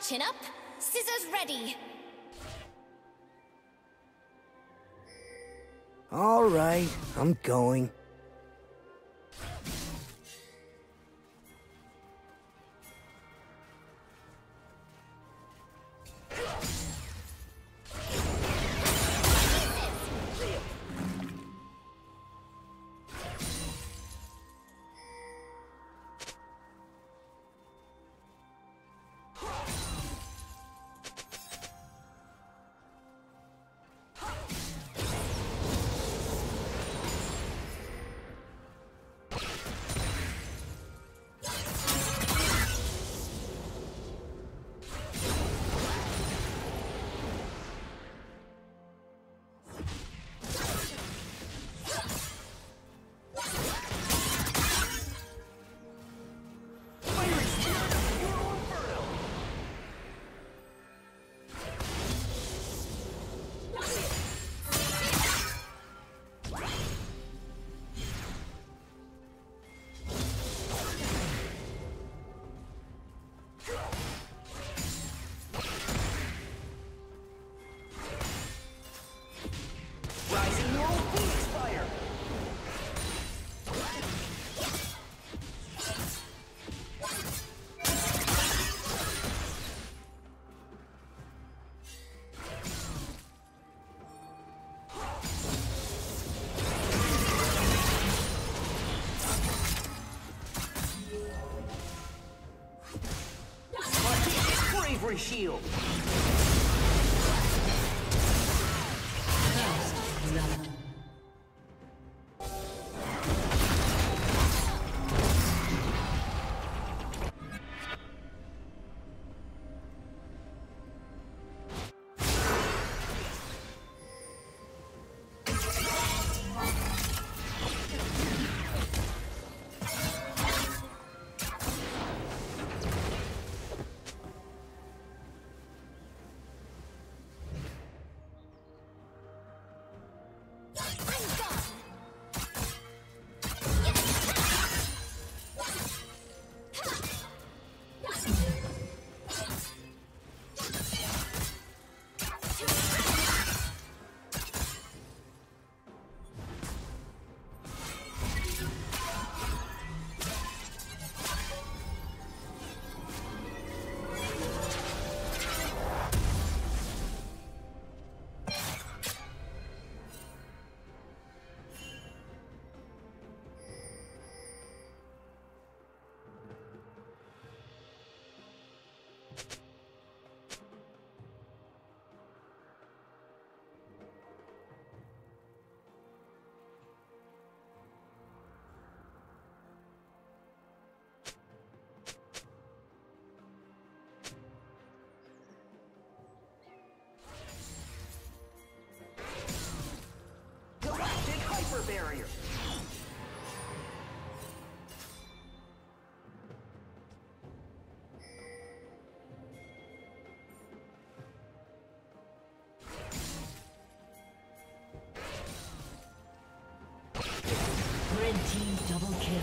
Chin up, scissors ready. All right, I'm going. Shield. Barrier. Red team double kill.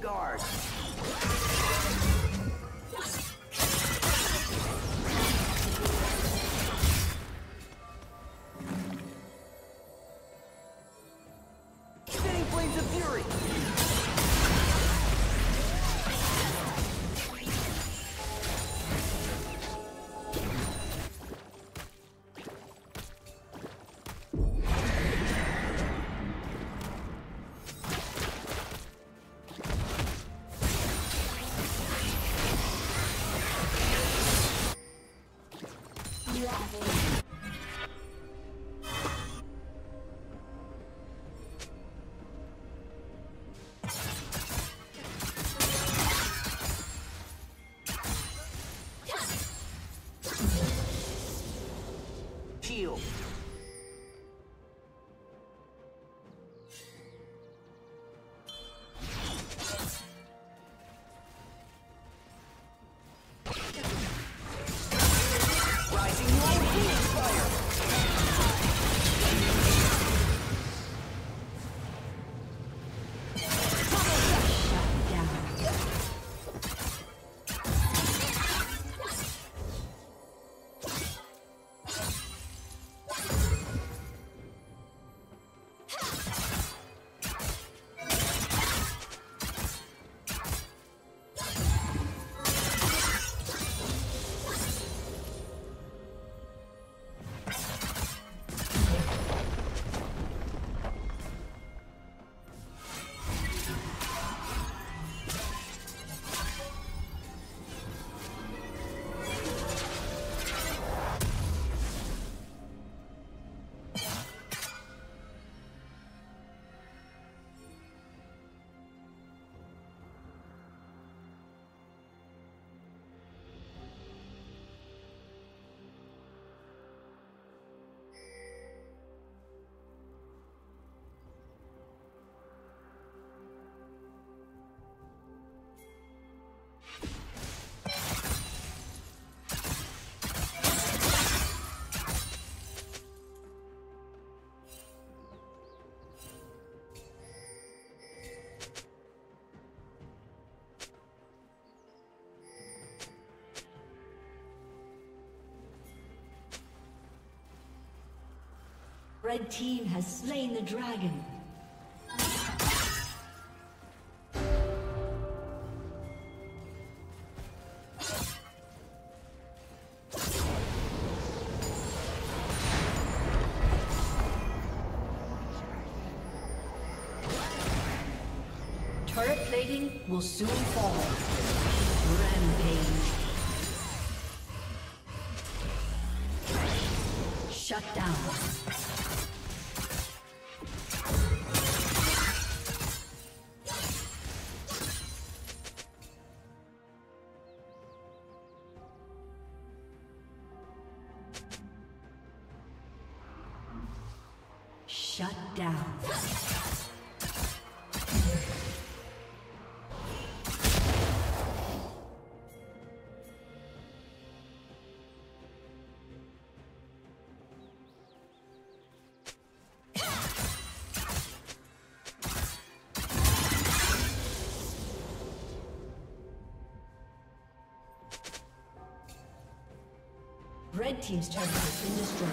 Guard. Rising. Red team has slain the dragon. Turret plating will soon fall. Rampage. Shut down. Red team's turret has been destroyed.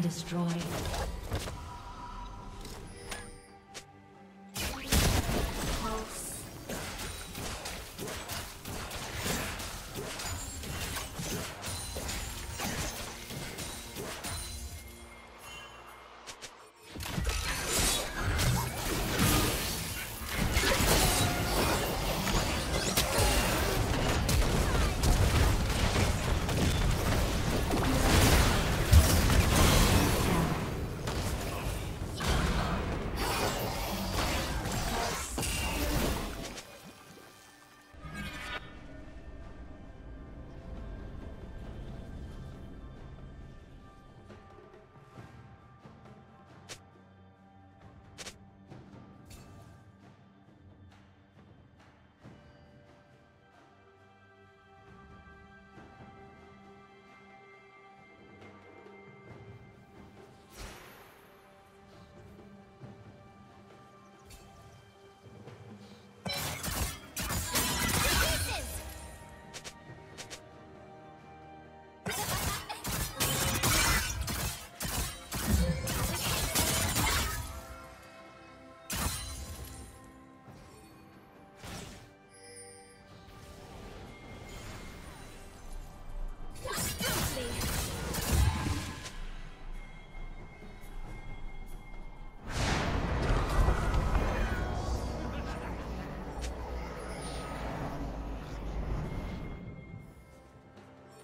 been destroyed.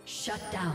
Shut down.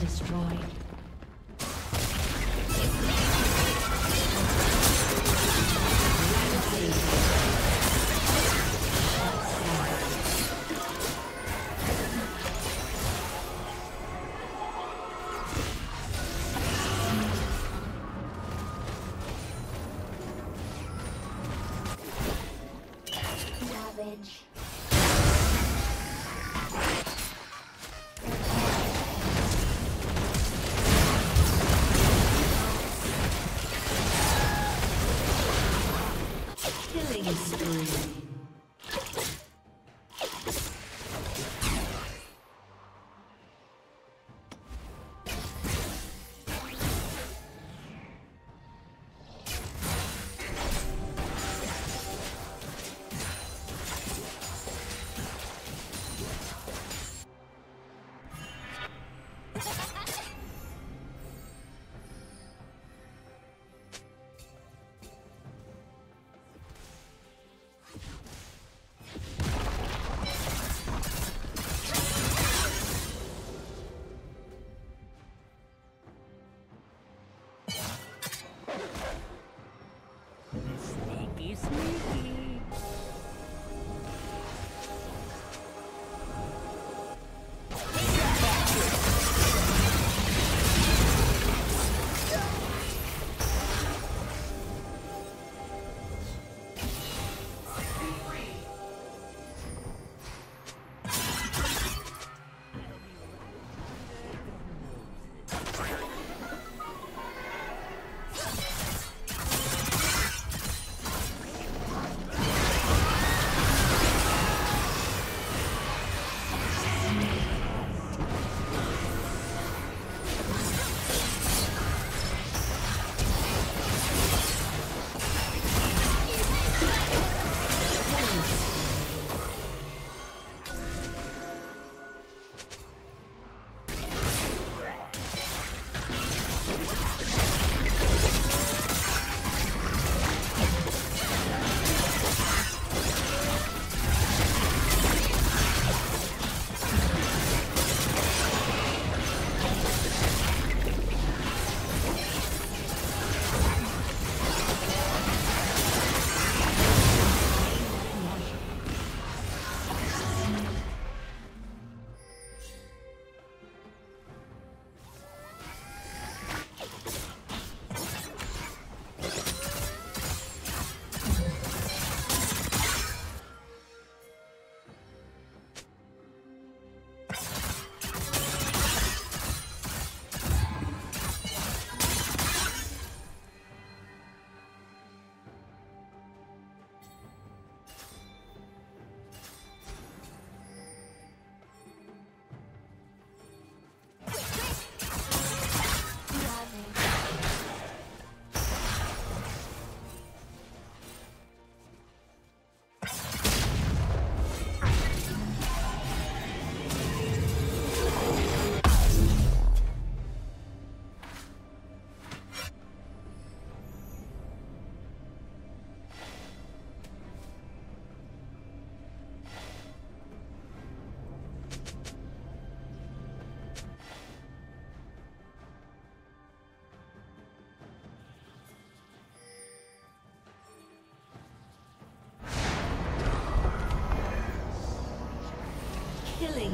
Destroyed.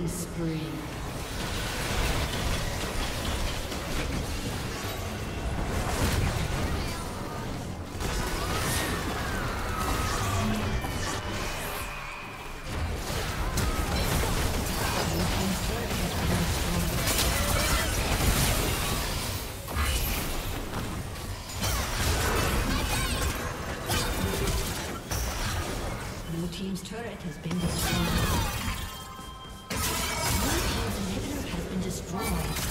killing spree. Blue team's turret has been destroyed. Blue team's inhibitor has been destroyed.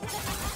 Shut down.